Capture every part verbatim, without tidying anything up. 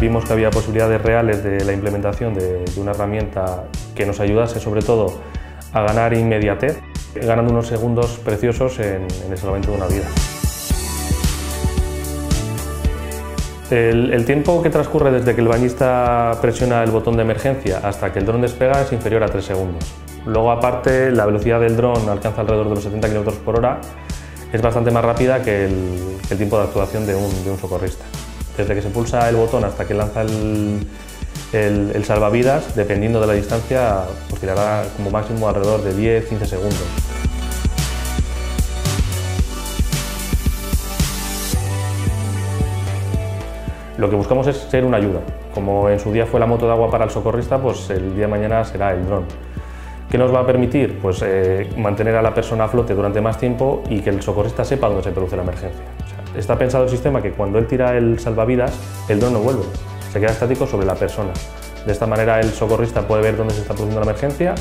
Vimos que había posibilidades reales de la implementación de, de una herramienta que nos ayudase sobre todo a ganar inmediatez, ganando unos segundos preciosos en, en el salvamento de una vida. El, el tiempo que transcurre desde que el bañista presiona el botón de emergencia hasta que el dron despega es inferior a tres segundos. Luego, aparte, la velocidad del dron alcanza alrededor de los setenta kilómetros por hora, es bastante más rápida que el, el tiempo de actuación de un, de un socorrista. Desde que se pulsa el botón hasta que lanza el, el, el salvavidas, dependiendo de la distancia, pues tirará como máximo alrededor de diez a quince segundos. Lo que buscamos es ser una ayuda. Como en su día fue la moto de agua para el socorrista, pues el día de mañana será el dron. ¿Qué nos va a permitir? Pues eh, mantener a la persona a flote durante más tiempo y que el socorrista sepa dónde se produce la emergencia. O sea, está pensado el sistema que cuando él tira el salvavidas, el dron no vuelve, se queda estático sobre la persona. De esta manera el socorrista puede ver dónde se está produciendo la emergencia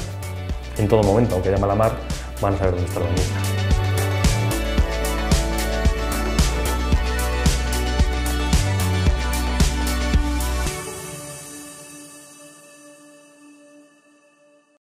en todo momento, aunque haya mala mar, van a saber dónde está el bañista.